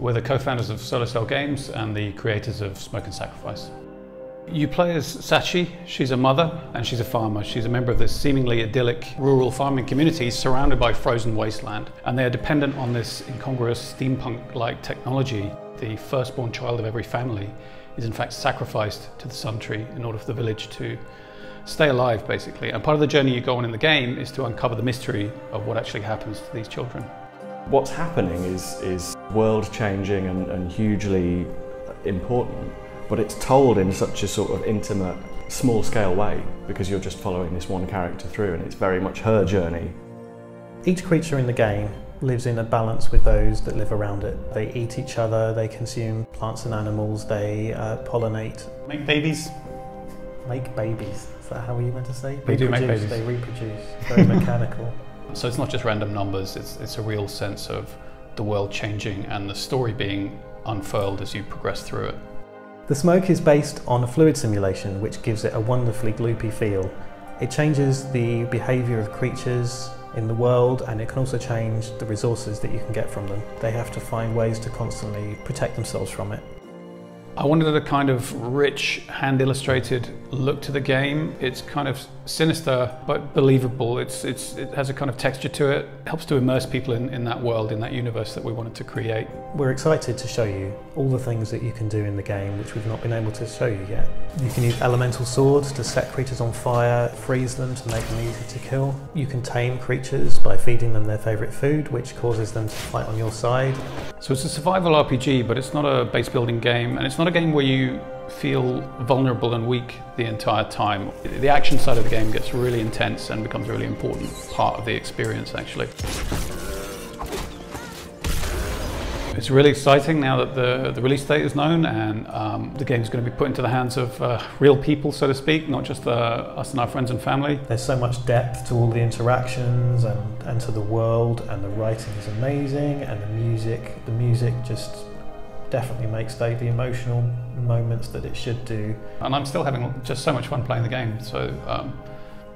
We're the co-founders of Solar Sail Games and the creators of Smoke and Sacrifice. You play as Sachi. She's a mother and she's a farmer. She's a member of this seemingly idyllic rural farming community surrounded by frozen wasteland, and they are dependent on this incongruous steampunk-like technology. The firstborn child of every family is in fact sacrificed to the Sun Tree in order for the village to stay alive, basically. And part of the journey you go on in the game is to uncover the mystery of what actually happens to these children. What's happening is world-changing and hugely important, but it's told in such a sort of intimate, small-scale way, because you're just following this one character through, and it's very much her journey. Each creature in the game lives in a balance with those that live around it. They eat each other, they consume plants and animals, they pollinate. Make babies. Make babies. Is that how you meant to say? They do make babies. They reproduce. Very mechanical. So it's not just random numbers, it's a real sense of the world changing and the story being unfurled as you progress through it. The Smoke is based on a fluid simulation, which gives it a wonderfully gloopy feel. It changes the behaviour of creatures in the world, and it can also change the resources that you can get from them. They have to find ways to constantly protect themselves from it. I wanted a kind of rich, hand-illustrated look to the game. It's kind of sinister, but believable. It has a kind of texture to it. It helps to immerse people in that world, in that universe that we wanted to create. We're excited to show you all the things that you can do in the game, which we've not been able to show you yet. You can use elemental swords to set creatures on fire, freeze them to make them easy to kill. You can tame creatures by feeding them their favourite food, which causes them to fight on your side. So it's a survival RPG, but it's not a base building game, and it's not a game where you feel vulnerable and weak the entire time. The action side of the game gets really intense and becomes a really important part of the experience, actually. It's really exciting now that the release date is known, and the game is going to be put into the hands of real people, so to speak, not just us and our friends and family. There's so much depth to all the interactions and to the world, and the writing is amazing, and the music just definitely makes the emotional moments that it should do. And I'm still having just so much fun playing the game, so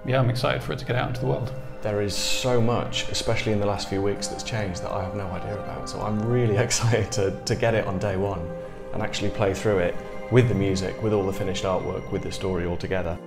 yeah, I'm excited for it to get out into the world. There is so much, especially in the last few weeks, that's changed that I have no idea about, so I'm really excited to get it on day one and actually play through it with the music, with all the finished artwork, with the story all together.